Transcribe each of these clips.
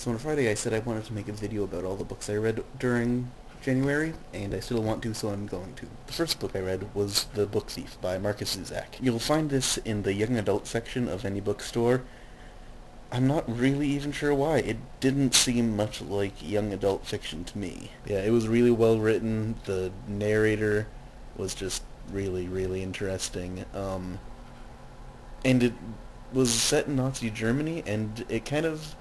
So on Friday I said I wanted to make a video about all the books I read during January, and I still want to, so I'm going to. The first book I read was The Book Thief by Markus Zusak. You'll find this in the young adult section of any bookstore. I'm not really even sure why. It didn't seem much like young adult fiction to me. Yeah, it was really well written. The narrator was just really interesting. And it was set in Nazi Germany, and it kind of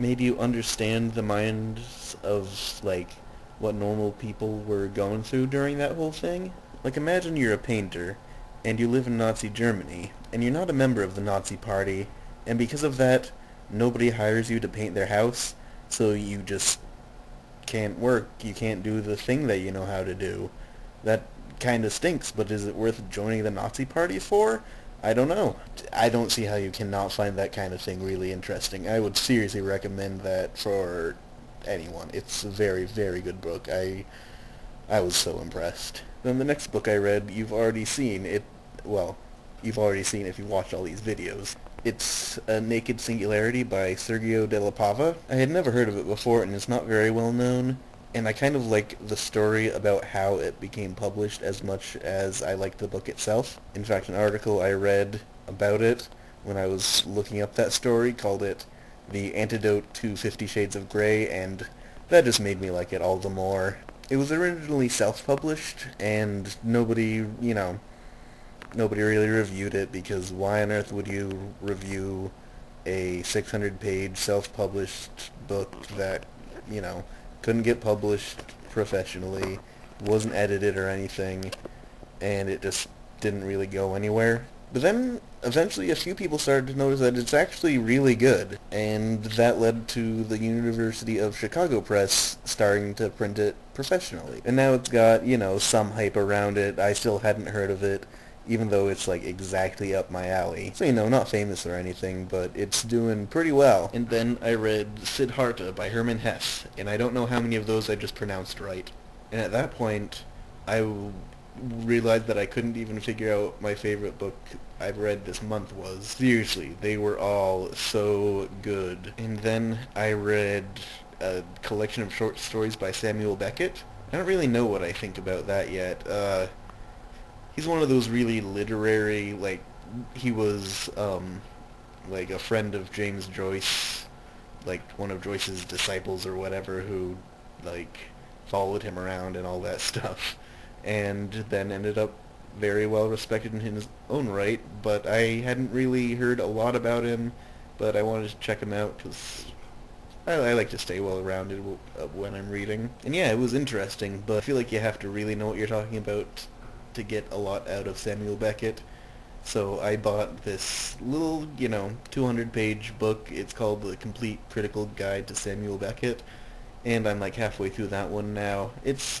made you understand the minds of, like, what normal people were going through during that whole thing. Like, imagine you're a painter, and you live in Nazi Germany, and you're not a member of the Nazi Party, and because of that, nobody hires you to paint their house, so you just can't work, you can't do the thing that you know how to do. That kinda stinks, but is it worth joining the Nazi Party for? I don't know. I don't see how you cannot find that kind of thing really interesting. I would seriously recommend that for anyone. It's a very good book. I was so impressed. Then the next book I read, you've already seen it. Well, you've already seen if you've watched all these videos. It's A Naked Singularity by Sergio de la Pava. I had never heard of it before, and it's not very well known. And I kind of like the story about how it became published as much as I like the book itself. In fact, an article I read about it when I was looking up that story called it The Antidote to 50 Shades of Grey, and that just made me like it all the more. It was originally self-published, and nobody, you know, nobody really reviewed it, because why on earth would you review a 600-page self-published book that, you know, couldn't get published professionally, wasn't edited or anything, and it just didn't really go anywhere. But then, eventually, a few people started to notice that it's actually really good, and that led to the University of Chicago Press starting to print it professionally. And now it's got, you know, some hype around it. I still hadn't heard of it, even though it's, like, exactly up my alley. So, you know, not famous or anything, but it's doing pretty well. And then I read Siddhartha by Hermann Hesse, and I don't know how many of those I just pronounced right. And at that point, I realized that I couldn't even figure out what my favorite book I've read this month was. Seriously, they were all so good. And then I read a collection of short stories by Samuel Beckett. I don't really know what I think about that yet. He's one of those really literary, like, he was, like, a friend of James Joyce, like, one of Joyce's disciples or whatever, who, like, followed him around and all that stuff, and then ended up very well respected in his own right, but I hadn't really heard a lot about him, but I wanted to check him out, because I like to stay well-rounded when I'm reading. And yeah, it was interesting, but I feel like you have to really know what you're talking about to get a lot out of Samuel Beckett. So I bought this little, you know, 200-page book. It's called The Complete Critical Guide to Samuel Beckett, and I'm like halfway through that one now. It's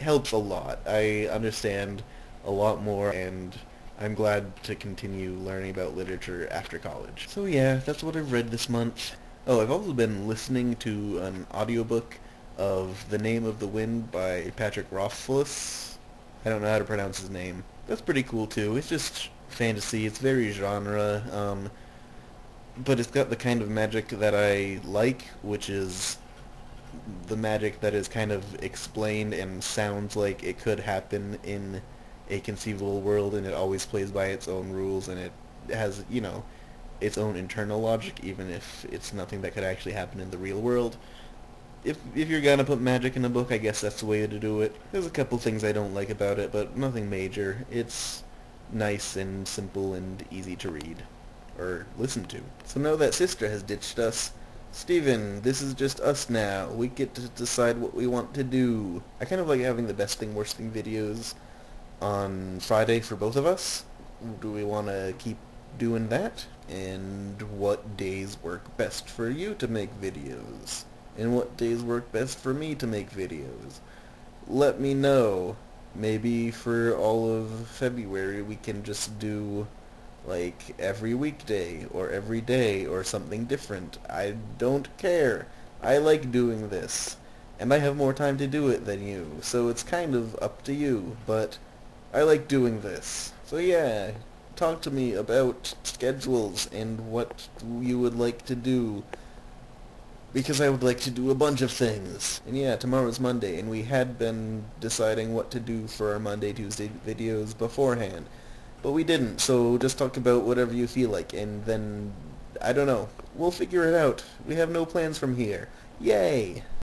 helps a lot. I understand a lot more, and I'm glad to continue learning about literature after college. So yeah, that's what I've read this month. Oh, I've also been listening to an audiobook of The Name of the Wind by Patrick Rothfuss. I don't know how to pronounce his name. That's pretty cool, too. It's just fantasy. It's very genre. But it's got the kind of magic that I like, which is the magic that is kind of explained and sounds like it could happen in a conceivable world, and it always plays by its own rules, and it has, you know, its own internal logic, even if it's nothing that could actually happen in the real world. If you're gonna put magic in a book, I guess that's the way to do it. There's a couple things I don't like about it, but nothing major. It's nice and simple and easy to read, or listen to. So now that sister has ditched us, Steven, this is just us now. We get to decide what we want to do. I kind of like having the best thing, worst thing videos on Friday for both of us. Do we want to keep doing that? And what days work best for you to make videos? And what days work best for me to make videos? Let me know. Maybe for all of February we can just do, like, every weekday, or every day, or something different. I don't care. I like doing this. And I have more time to do it than you, so it's kind of up to you, but I like doing this. So yeah, talk to me about schedules and what you would like to do. because I would like to do a bunch of things. And yeah, tomorrow's Monday, and we had been deciding what to do for our Monday, Tuesday videos beforehand. But we didn't, so just talk about whatever you feel like, and then, I don't know. We'll figure it out. We have no plans from here. Yay!